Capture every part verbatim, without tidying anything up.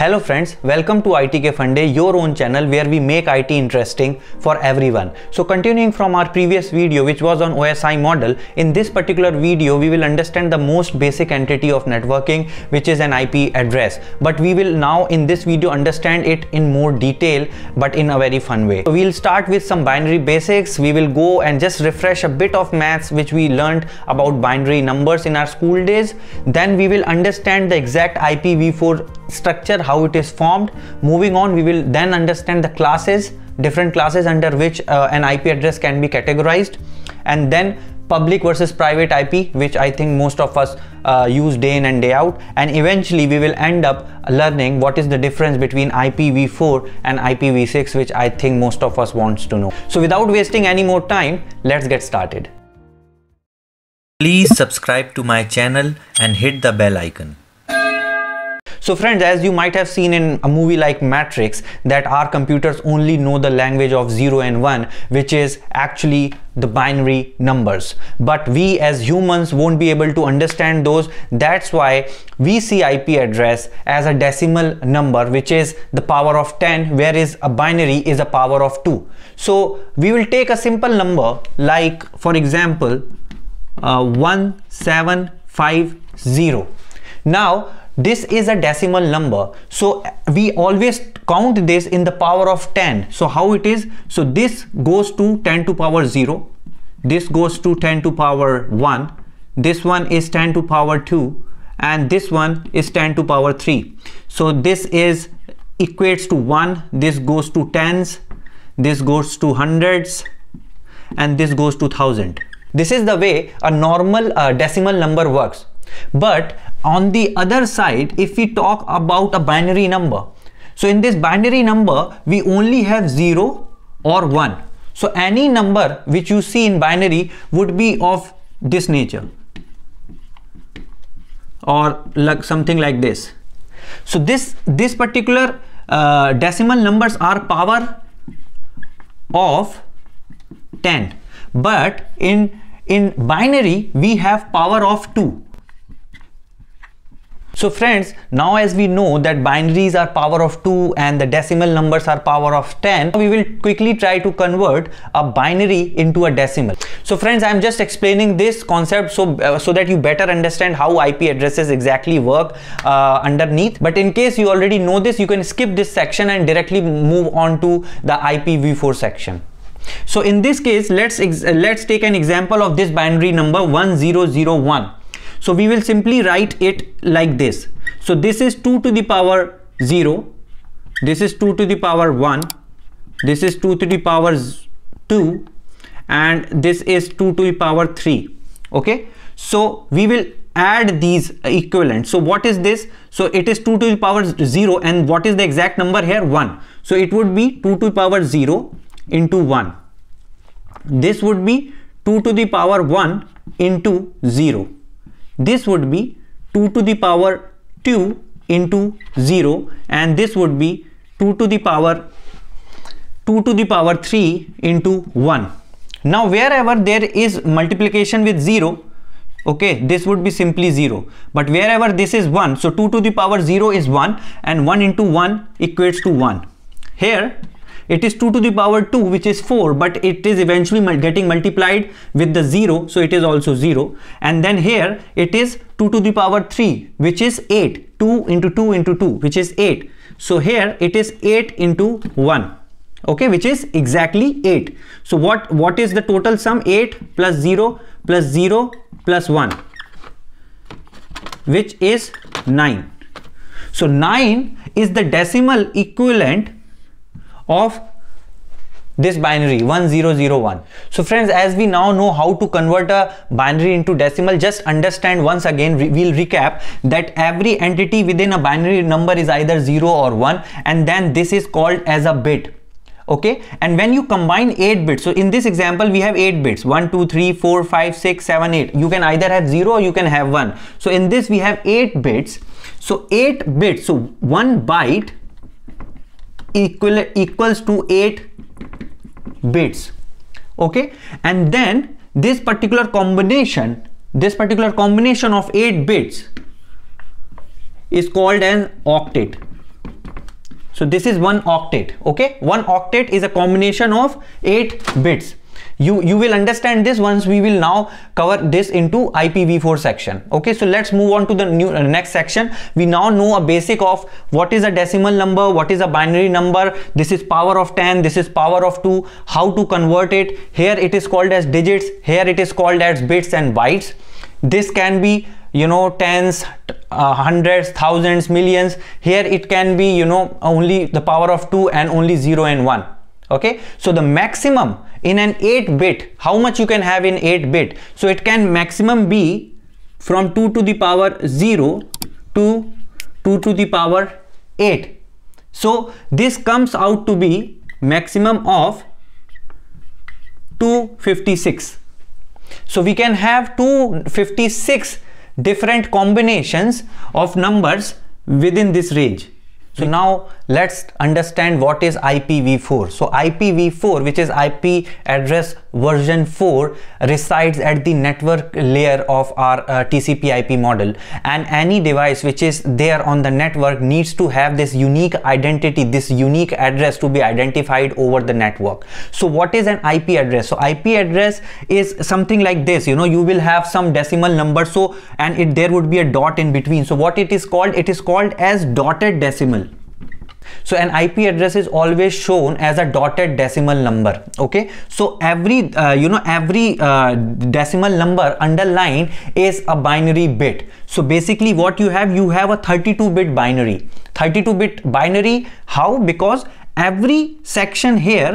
Hello friends, welcome to ITkFunde, your own channel where we make I T interesting for everyone. So continuing from our previous video which was on O S I model, in this particular video we will understand the most basic entity of networking, which is an I P address. But we will now in this video understand it in more detail, but in a very fun way. So we'll start with some binary basics. We will go and just refresh a bit of maths which we learned about binary numbers in our school days. Then we will understand the exact I P v four structure, how it is formed. Moving on, we will then understand the classes, different classes under which uh, an I P address can be categorized, and then public versus private I P, which I think most of us uh, use day in and day out, and eventually we will end up learning what is the difference between I P v four and I P v six, which I think most of us wants to know. So without wasting any more time, let's get started. Please subscribe to my channel and hit the bell icon. So friends, as you might have seen in a movie like Matrix, that our computers only know the language of zero and one, which is actually the binary numbers. But we as humans won't be able to understand those. That's why we see I P address as a decimal number, which is the power of ten, whereas a binary is a power of two. So we will take a simple number like, for example, uh, one seven five zero. Now, this is a decimal number, so we always count this in the power of ten. So how it is? So this goes to ten to power zero, this goes to ten to power one, this one is ten to power two, and this one is ten to power three. So this is equates to one, this goes to tens, this goes to hundreds, and this goes to thousand. This is the way a normal uh, decimal number works. But on the other side, if we talk about a binary number, so in this binary number we only have zero or one. So any number which you see in binary would be of this nature or like something like this. So this this particular uh, decimal numbers are power of ten, but in in binary we have power of two. So friends, now as we know that binaries are power of two and the decimal numbers are power of ten, we will quickly try to convert a binary into a decimal. So friends, I am just explaining this concept so uh, so that you better understand how I P addresses exactly work uh, underneath. But in case you already know this, you can skip this section and directly move on to the I P v four section. So in this case, let's let's take an example of this binary number one zero zero one. So we will simply write it like this. So this is two to the power zero, this is two to the power one, this is two to the power two, and this is two to the power three. Okay, so we will add these equivalents. So what is this? So it is two to the power zero, and what is the exact number here? one. So it would be two to the power zero into one. This would be two to the power one into zero. This would be two to the power two into zero, and this would be two to the power two to the power three into one. Now wherever there is multiplication with zero, okay, this would be simply zero, but wherever this is one, so two to the power zero is one, and one into one equates to one. Here it is two to the power two, which is four, but it is eventually getting multiplied with the zero, so it is also zero. And then here it is two to the power three, which is eight. two into two into two, which is eight. So here it is eight into one, okay, which is exactly eight. So what what is the total sum? eight plus zero plus zero plus one, which is nine. So nine is the decimal equivalent of this binary one zero zero one. So friends, as we now know how to convert a binary into decimal, just understand once again, re we'll recap that every entity within a binary number is either zero or one, and then this is called as a bit. Okay, and when you combine eight bits, so in this example we have eight bits, one two three four five six seven eight. You can either have zero or you can have one. So in this we have eight bits. So eight bits, so one byte Equal, equals to eight bits, okay, and then this particular combination this particular combination of eight bits is called an octet. So this is one octet. Okay, one octet is a combination of eight bits. You you will understand this once we will now cover this into I P v four section. Okay, so let's move on to the new uh, next section. We now know a basic of what is a decimal number, what is a binary number. This is power of ten, this is power of two. How to convert it? Here it is called as digits. Here it is called as bits and bytes. This can be, you know, tens, uh, hundreds, thousands, millions. Here it can be, you know, only the power of two and only zero and one. Okay, so the maximum in an eight bit, how much you can have in eight bit? So it can maximum be from two to the power zero to two to the power eight. So this comes out to be maximum of two fifty-six. So we can have two fifty-six different combinations of numbers within this range. So now let's understand what is I P v four. So I P v four, which is I P address version four, resides at the network layer of our uh, T C P I P model, and any device which is there on the network needs to have this unique identity, this unique address to be identified over the network. So what is an I P address? So I P address is something like this, you know, you will have some decimal number, so and it there would be a dot in between. So what it is called? It is called as dotted decimal. So an I P address is always shown as a dotted decimal number. Okay, so every uh, you know every uh, decimal number underlined is a binary bit. So basically what you have, you have a thirty-two bit binary. thirty-two bit binary, how? Because every section here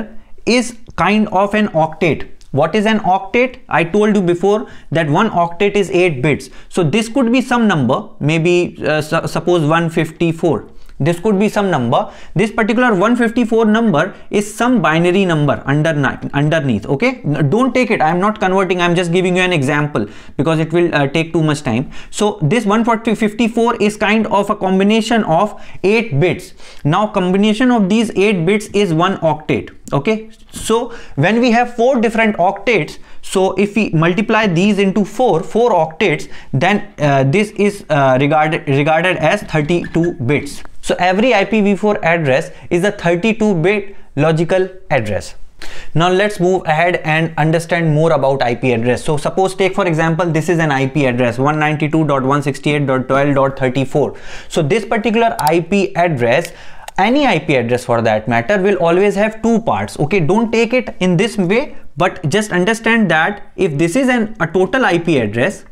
is kind of an octet. What is an octet? I told you before that one octet is eight bits. So this could be some number, maybe uh, su- suppose one fifty-four. This could be some number. This particular one fifty-four number is some binary number underneath. Okay, don't take it, I am not converting, I am just giving you an example because it will uh, take too much time. So this one fifty-four is kind of a combination of eight bits. Now combination of these eight bits is one octet. Okay, so when we have four different octets, so if we multiply these into four four octets, then uh, this is uh, regarded regarded as thirty-two bits. So every I P v four address is a thirty-two bit logical address. Now let's move ahead and understand more about I P address. So suppose, take for example, this is an I P address one ninety-two dot one sixty-eight dot twelve dot thirty-four. So this particular I P address, any I P address for that matter, will always have two parts. Okay, don't take it in this way, but just understand that if this is an a total I P address,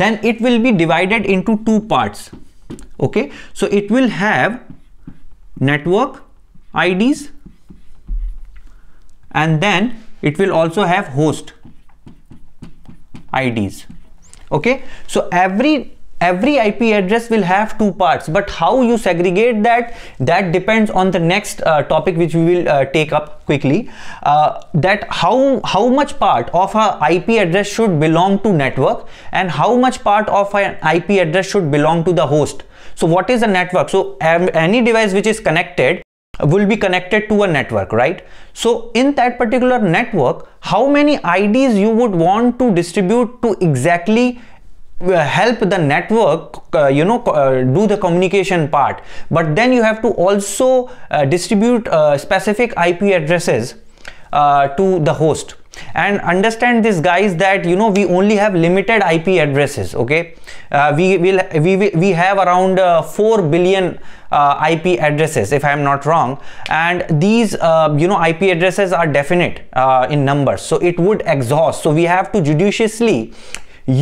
then it will be divided into two parts. Okay, so it will have network I Ds and then it will also have host I Ds. Okay, so every Every I P address will have two parts, but how you segregate that, that depends on the next uh, topic which we will uh, take up quickly, uh, that how how much part of a I P address should belong to network and how much part of an I P address should belong to the host. So what is a network? So um, any device which is connected will be connected to a network, right? So in that particular network, how many I Ds you would want to distribute to exactly help the network uh, you know uh, do the communication part, but then you have to also uh, distribute uh, specific I P addresses uh, to the host. And understand this, guys, that you know we only have limited I P addresses. Okay, uh, we will we we have around uh, four billion uh, I P addresses, if I am not wrong, and these uh, you know I P addresses are definite uh, in numbers, so it would exhaust. So we have to judiciously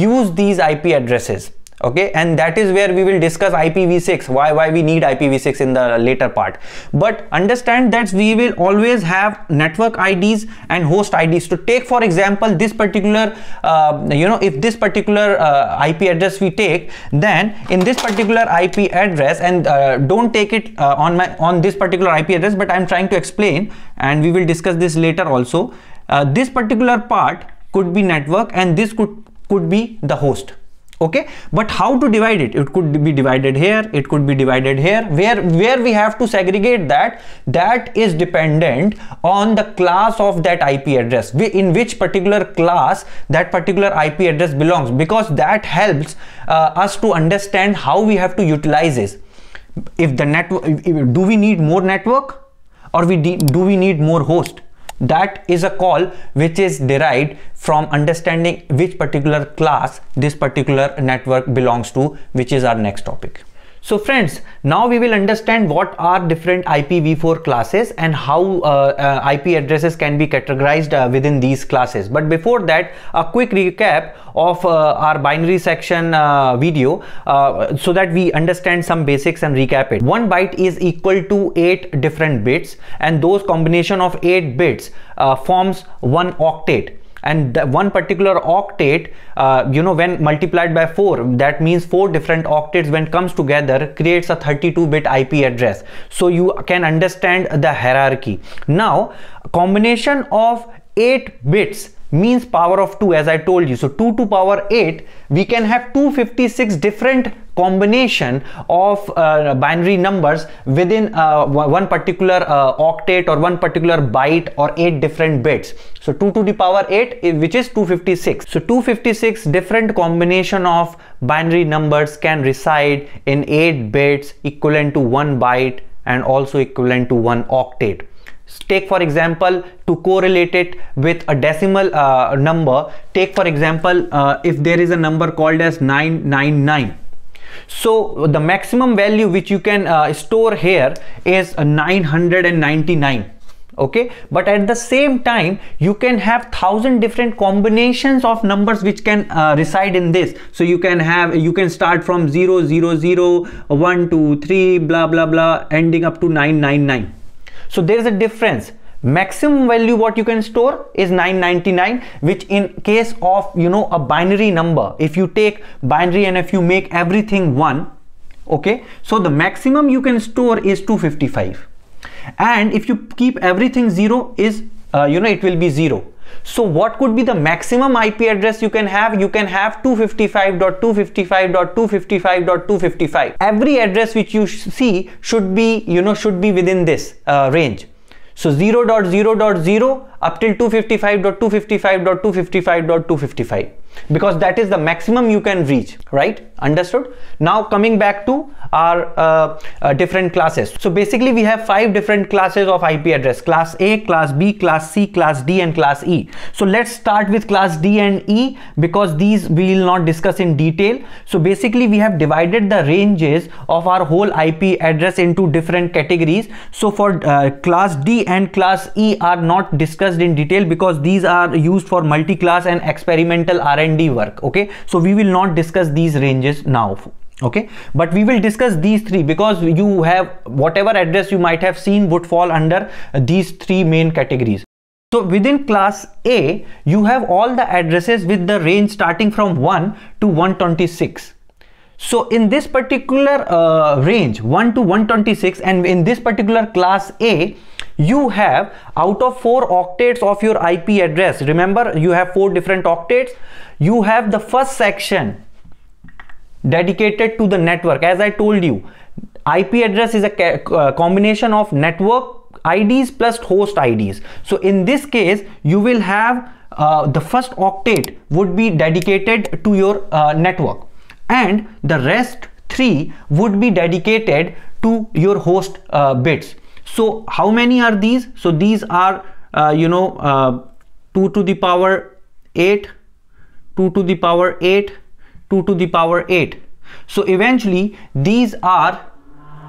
use these I P addresses. Okay, and that is where we will discuss I P v six, why why we need I P v six in the later part. But understand that we will always have network I Ds and host I Ds. To take for example this particular uh, you know if this particular uh, I P address we take, then in this particular I P address, and uh, don't take it uh, on my on this particular I P address, but I am trying to explain and we will discuss this later also. Uh, this particular part could be network and this could could be the host. Okay, but how to divide it? It could be divided here, it could be divided here, where where we have to segregate that that is dependent on the class of that I P address, in which particular class that particular I P address belongs, because that helps uh, us to understand how we have to utilize this. If the network, do we need more network or we do we need more host? That is a call which is derived from understanding which particular class this particular network belongs to, which is our next topic. So friends, now we will understand what are different I P v four classes and how uh, uh, I P addresses can be categorized uh, within these classes. But before that, a quick recap of uh, our binary section uh, video uh, so that we understand some basics and recap it. One byte is equal to eight different bits, and those combination of eight bits uh, forms one octet. And the one particular octet, uh, you know, when multiplied by four, that means four different octets when comes together creates a thirty-two bit I P address. So you can understand the hierarchy. Now, combination of eight bits means power of two, as I told you. So two to power eight, we can have two hundred fifty-six different combination of uh, binary numbers within uh, one particular uh, octet or one particular byte or eight different bits. So two to the power eight, which is two hundred fifty-six. So two hundred fifty-six different combination of binary numbers can reside in eight bits, equivalent to one byte and also equivalent to one octet. Take for example, to correlate it with a decimal uh, number, take for example, uh, if there is a number called as nine nine nine. So the maximum value which you can uh, store here is nine hundred ninety-nine. Okay, but at the same time you can have thousand different combinations of numbers which can uh, reside in this. So you can have, you can start from zero zero zero, one two three, blah blah blah, ending up to nine nine nine. So there is a difference. Maximum value what you can store is nine ninety-nine, which in case of, you know, a binary number, if you take binary and if you make everything one, okay, so the maximum you can store is two hundred fifty-five, and if you keep everything zero is uh, you know, it will be zero. So what could be the maximum I P address you can have? You can have two fifty-five dot two fifty-five dot two fifty-five dot two fifty-five. Every address which you sh see should be, you know, should be within this uh, range. So zero dot zero dot zero up till two fifty-five dot two fifty-five dot two fifty-five dot two fifty-five, because that is the maximum you can reach, right? Understood? Now coming back to our uh, uh, different classes. So basically we have five different classes of I P address: class A, class B, class C, class D and class E. So let's start with class D and E, because these we will not discuss in detail. So basically we have divided the ranges of our whole I P address into different categories. So for uh, class D and class E are not discussed in detail, because these are used for multi-class and experimental R and D work. Okay, so we will not discuss these ranges now. Okay, but we will discuss these three, because you have whatever address you might have seen would fall under these three main categories. So within class A, you have all the addresses with the range starting from one to one twenty-six. So in this particular uh, range one to one twenty-six, and in this particular class A, you have out of four octets of your I P address, remember you have four different octets, you have the first section dedicated to the network. As I told you, I P address is a uh, combination of network I Ds plus host I Ds. So in this case, you will have uh, the first octet would be dedicated to your uh, network, and the rest three would be dedicated to your host uh, bits. So how many are these? So these are uh, you know uh, two to the power eight, two to the power eight, two to the power eight. So eventually these are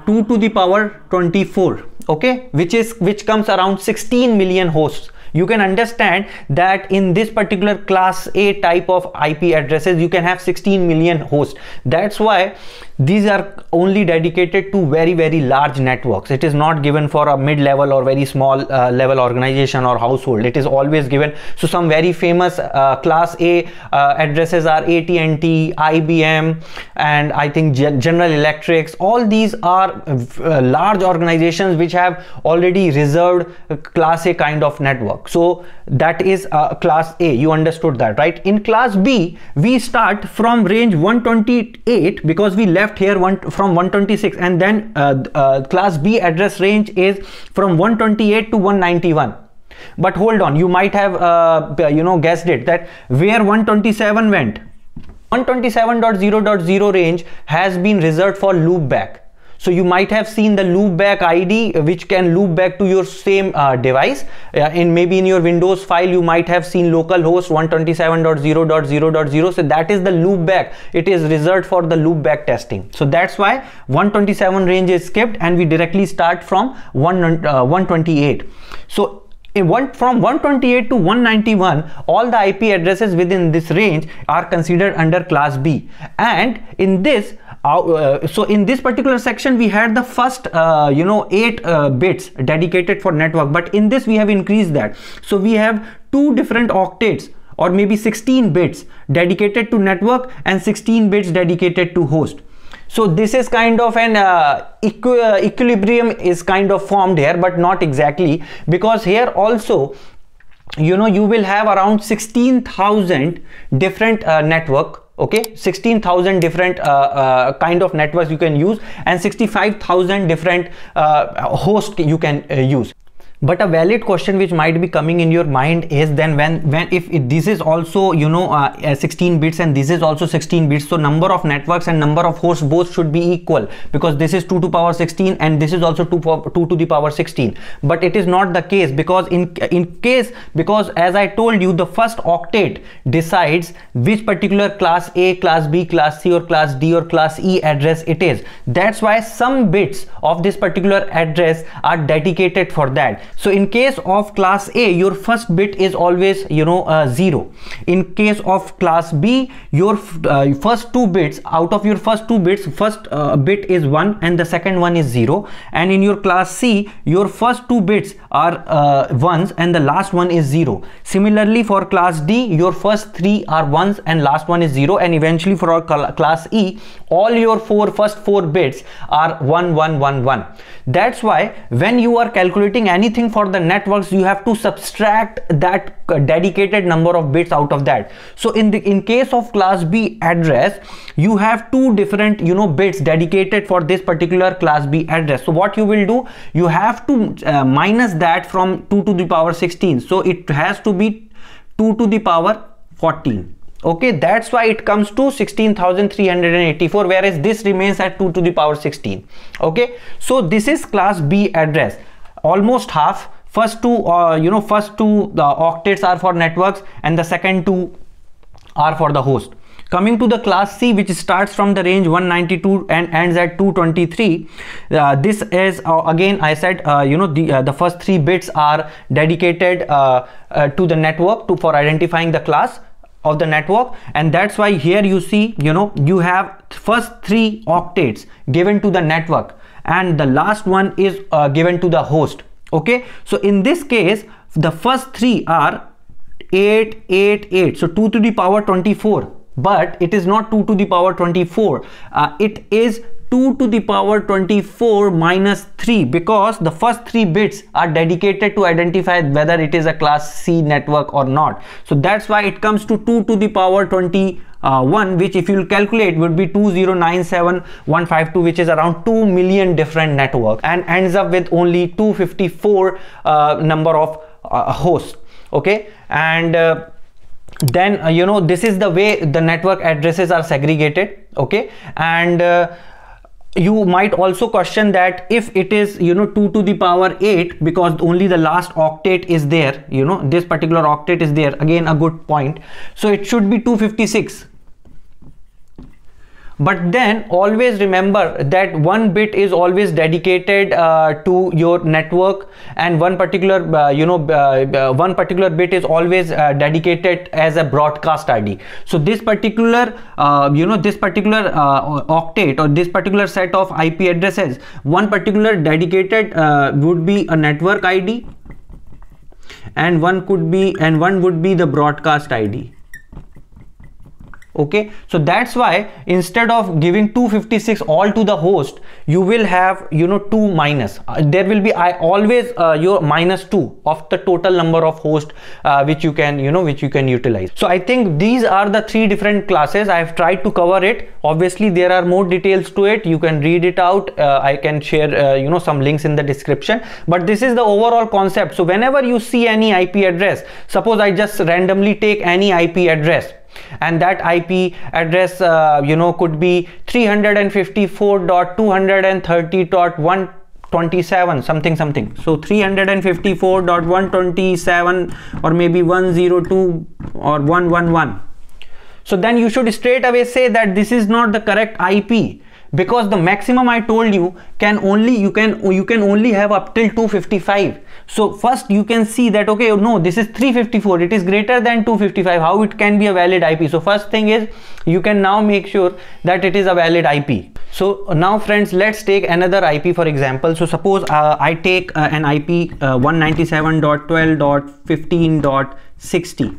two to the power twenty-four, okay, which is which comes around sixteen million hosts. You can understand that in this particular class A type of I P addresses you can have sixteen million hosts. That's why these are only dedicated to very very large networks. It is not given for a mid-level or very small uh, level organization or household. It is always given. So some very famous uh, class A uh, addresses are A T and T, I B M, and I think General Electrics. All these are uh, large organizations which have already reserved class A kind of network. network. So that is uh, class A. You understood that, right? In class B, we start from range one twenty-eight because we left here one from one twenty-six, and then uh, uh, class B address range is from one twenty-eight to one ninety-one. But hold on, you might have uh, you know guessed it that where one twenty-seven went. one twenty-seven dot zero dot zero range has been reserved for loopback. So you might have seen the loopback I D, which can loop back to your same uh, device. Uh, and maybe in your Windows file, you might have seen localhost one twenty-seven dot zero dot zero dot zero. So that is the loopback. It is reserved for the loopback testing. So that's why one twenty-seven range is skipped and we directly start from one twenty-eight. So One, from one twenty-eight to one ninety-one, all the I P addresses within this range are considered under class B. And in this, uh, uh, so in this particular section, we had the first, uh, you know, eight uh, bits dedicated for network. But in this, we have increased that. So we have two different octets, or maybe sixteen bits dedicated to network and sixteen bits dedicated to host. So this is kind of an uh, equi uh, equilibrium is kind of formed here, but not exactly, because here also, you know, you will have around sixteen thousand different uh, network. Okay, sixteen thousand different uh, uh, kind of networks you can use, and sixty-five thousand different uh, hosts you can uh, use. But a valid question which might be coming in your mind is, then when when if it, this is also, you know, uh, sixteen bits and this is also sixteen bits, so number of networks and number of hosts both should be equal, because this is two to the power sixteen and this is also two to the power sixteen. But it is not the case, because in in case because as I told you, the first octet decides which particular class A, class B, class C, or class D, or class E address it is. That's why some bits of this particular address are dedicated for that. So in case of class A, your first bit is always, you know, uh, zero. In case of class B, your uh, first two bits, out of your first two bits, first uh, bit is one and the second one is zero. And in your class C, your first two bits are uh, ones and the last one is zero. Similarly, for class D, your first three are ones and last one is zero. And eventually for our cl- class E, all your four first four bits are one, one, one, one. That's why when you are calculating any anything for the networks, you have to subtract that dedicated number of bits out of that. So in the in case of class B address, you have two different, you know, bits dedicated for this particular class B address. So what you will do, you have to uh, minus that from two to the power sixteen. So it has to be two to the power fourteen. Okay, that's why it comes to sixteen thousand three hundred eighty-four, whereas this remains at two to the power sixteen. Okay, so this is class B address. Almost half, first two uh, you know first two the octets are for networks and the second two are for the host. Coming to the class C, which starts from the range one ninety-two and ends at two twenty-three, uh, this is uh, again I said uh, you know the uh, the first three bits are dedicated uh, uh, to the network to for identifying the class of the network, and that's why here you see, you know, you have first three octets given to the network and the last one is uh, given to the host. Okay, so in this case, the first three are eight, eight, eight, so two to the power twenty-four, but it is not two to the power twenty-four, uh, it is two to the power twenty-four minus three, because the first three bits are dedicated to identify whether it is a class C network or not. So that's why it comes to two to the power twenty-one, which if you calculate would be two zero nine seven one five two, which is around two million different network, and ends up with only two hundred fifty-four uh, number of uh, hosts. Okay, and uh, then uh, you know, this is the way the network addresses are segregated. Okay, and uh, you might also question that if it is, you know, two to the power eight, because only the last octet is there, you know, this particular octet is there. Again, a good point. So it should be two fifty-six. But then always remember that one bit is always dedicated uh, to your network, and one particular uh, you know uh, uh, one particular bit is always uh, dedicated as a broadcast I D. So this particular uh, you know this particular uh, octet, or this particular set of I P addresses, one particular dedicated uh, would be a network I D, and one could be and one would be the broadcast I D. Okay, so that's why instead of giving two fifty-six all to the host, you will have, you know, two minus. Uh, there will be I always uh, your minus two of the total number of hosts uh, which you can, you know, which you can utilize. So I think these are the three different classes. I have tried to cover it. Obviously, there are more details to it. You can read it out. Uh, I can share, uh, you know, some links in the description. But this is the overall concept. So whenever you see any I P address, suppose I just randomly take any I P address. And that I P address, uh, you know, could be three fifty-four dot two thirty dot one twenty-seven something something. So three fifty-four dot one twenty-seven or maybe one oh two or one eleven. So then you should straight away say that this is not the correct I P, because the maximum I told you can only you can you can only have up till two fifty-five. So first you can see that, okay, no, this is three fifty-four, it is greater than two fifty-five, how it can be a valid I P? So first thing is, you can now make sure that it is a valid I P. So now friends, let's take another I P for example. So suppose uh, I take uh, an I P uh, one ninety-seven dot twelve dot fifteen dot sixty.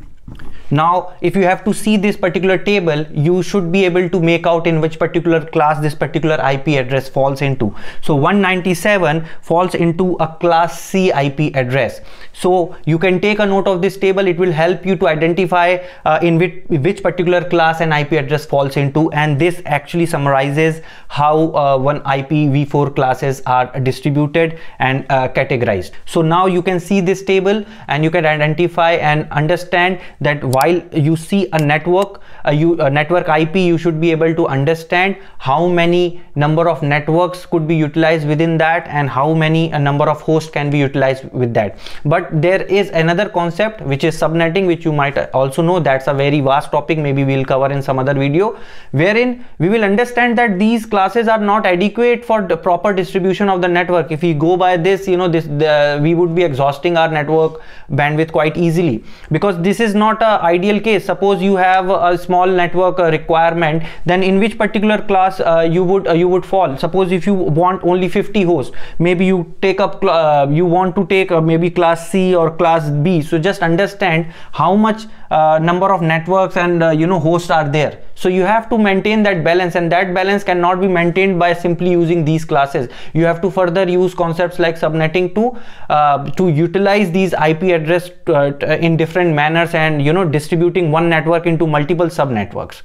Now if you have to see this particular table, you should be able to make out in which particular class this particular I P address falls into. So one ninety-seven falls into a class C I P address. So you can take a note of this table. It will help you to identify uh, in which, which particular class an I P address falls into, and this actually summarizes how uh, one I P v four classes are distributed and uh, categorized. So now you can see this table and you can identify and understand that while you see a network uh, you uh, network I P, you should be able to understand how many number of networks could be utilized within that and how many a number of hosts can be utilized with that. But there is another concept which is subnetting, which you might also know. That's a very vast topic, maybe we'll cover in some other video, wherein we will understand that these classes are not adequate for the proper distribution of the network. If we go by this, you know, this the, we would be exhausting our network bandwidth quite easily, because this is not a ideal case. Suppose you have a small network requirement, then in which particular class uh, you would uh, you would fall. Suppose if you want only fifty hosts, maybe you take up uh, you want to take uh, maybe class C or class B. So just understand how much uh, number of networks and uh, you know hosts are there. So you have to maintain that balance, and that balance cannot be maintained by simply using these classes. You have to further use concepts like subnetting to uh, to utilize these I P address uh, in different manners, and you know distributing one network into multiple subnetworks.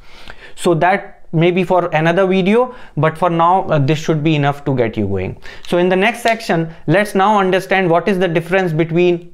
So that maybe for another video, but for now uh, this should be enough to get you going. So in the next section, let's now understand what is the difference between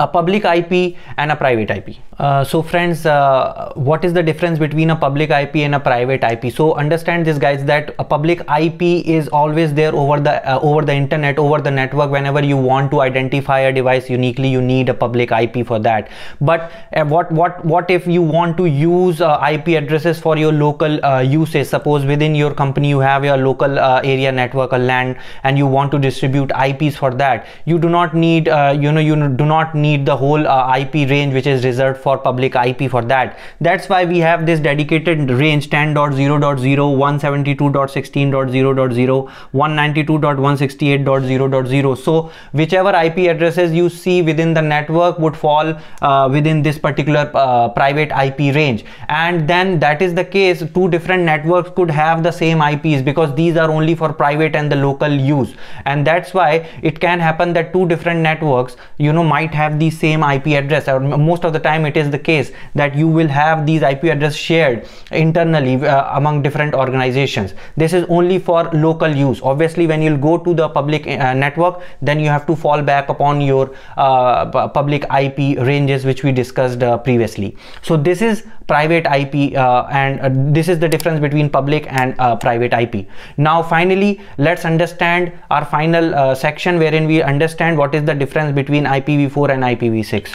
a public I P and a private I P. Uh, so friends, uh, what is the difference between a public I P and a private I P? So understand this, guys, that a public I P is always there over the uh, over the internet, over the network. Whenever you want to identify a device uniquely, you need a public I P for that. But uh, what what what if you want to use uh, I P addresses for your local uh, usage? Suppose within your company you have your local uh, area network, a LAN, and you want to distribute I Ps for that. You do not need uh, you know you do not need the whole uh, I P range which is reserved for public I P for that. That's why we have this dedicated range ten dot zero dot zero, one seventy-two dot sixteen dot zero dot zero, one ninety-two dot one sixty-eight dot zero dot zero. So whichever I P addresses you see within the network would fall uh, within this particular uh, private I P range. And then that is the case, two different networks could have the same I Ps, because these are only for private and the local use. And that's why it can happen that two different networks, you know, might have the same I P address, or most of the time it is the case that you will have these I P address shared internally uh, among different organizations. This is only for local use. Obviously, when you'll go to the public uh, network, then you have to fall back upon your uh, public I P ranges which we discussed uh, previously. So this is private I P uh, and uh, this is the difference between public and uh, private I P. Now finally, let's understand our final uh, section, wherein we understand what is the difference between I P v four and I P v six.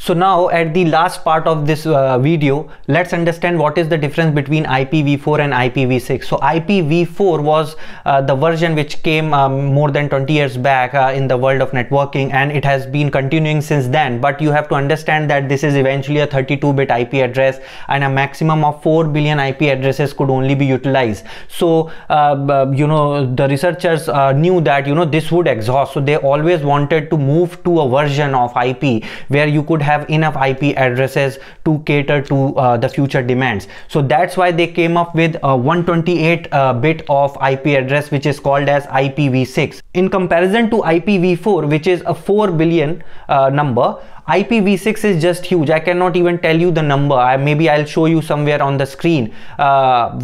So now at the last part of this uh, video, let's understand what is the difference between I P v four and I P v six. So I P v four was uh, the version which came um, more than twenty years back uh, in the world of networking, and it has been continuing since then. But you have to understand that this is eventually a thirty-two bit I P address, and a maximum of four billion I P addresses could only be utilized. So uh, you know, the researchers uh, knew that, you know, this would exhaust. So they always wanted to move to a version of I P where you could have enough I P addresses to cater to uh, the future demands. So that's why they came up with a one twenty-eight uh, bit of I P address, which is called as I P v six. In comparison to I P v four, which is a four billion uh, number, I P v six is just huge. I cannot even tell you the number. I, maybe I'll show you somewhere on the screen uh,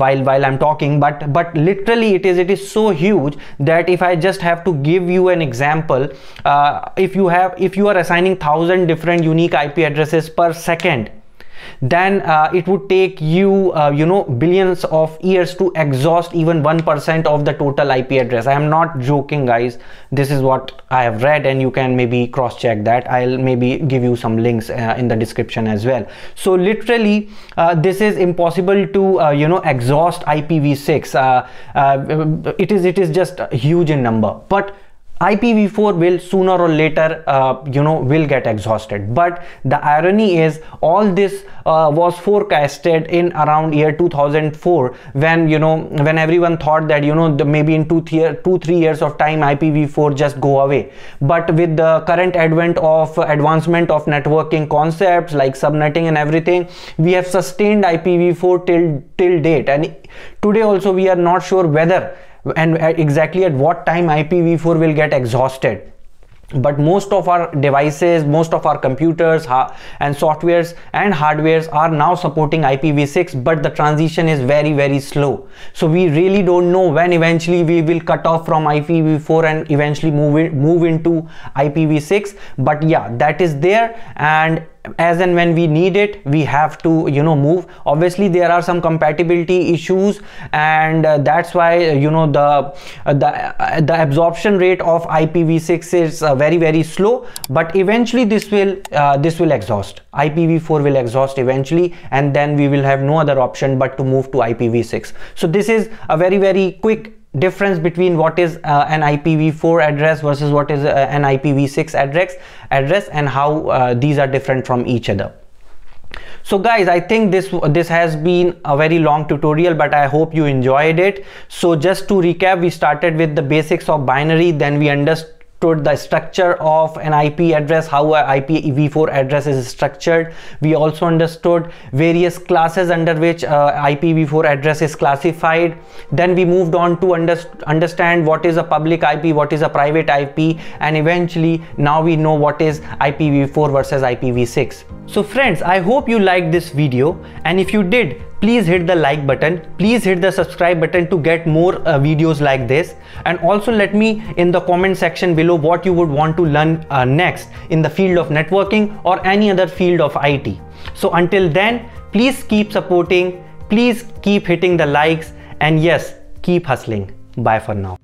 while while I'm talking. But but literally, it is it is so huge that if I just have to give you an example, uh, if you have if you are assigning thousand different unique I P addresses per second, then uh, it would take you uh, you know billions of years to exhaust even one percent of the total I P address. I am not joking, guys. This is what I have read, and you can maybe cross check that. I'll maybe give you some links uh, in the description as well. So literally uh, this is impossible to uh, you know exhaust I P v six. uh, uh, it is it is just huge in number, but I P v four will sooner or later uh, you know will get exhausted. But the irony is all this uh, was forecasted in around year two thousand four, when you know when everyone thought that you know the, maybe in two, th two three years of time I P v four just go away. But with the current advent of uh, advancement of networking concepts like subnetting and everything, we have sustained I P v four till till date, and today also we are not sure whether and exactly at what time I P v four will get exhausted. But most of our devices, most of our computers and softwares and hardwares are now supporting I P v six, but the transition is very very slow. So we really don't know when eventually we will cut off from I P v four and eventually move it, move into I P v six. But yeah, that is there, and as and when we need it, we have to you know move. Obviously there are some compatibility issues, and uh, that's why uh, you know the uh, the uh, the absorption rate of I P v six is uh, very very slow. But eventually this will uh, this will exhaust. I P v four will exhaust eventually, and then we will have no other option but to move to I P v six. So this is a very very quick difference between what is uh, an I P v four address versus what is uh, an I P v six address address and how uh, these are different from each other. So guys, I think this this has been a very long tutorial, but I hope you enjoyed it. So just to recap, we started with the basics of binary, then we understood the structure of an I P address, how an I P v four address is structured. We also understood various classes under which uh, I P v four address is classified. Then we moved on to under understand what is a public I P, what is a private I P, and eventually now we know what is I P v four versus I P v six. So friends, I hope you liked this video, and if you did, please hit the like button, please hit the subscribe button to get more uh, videos like this. And also let me in the comment section below what you would want to learn uh, next in the field of networking or any other field of I T. So until then, please keep supporting, please keep hitting the likes, and yes, keep hustling. Bye for now.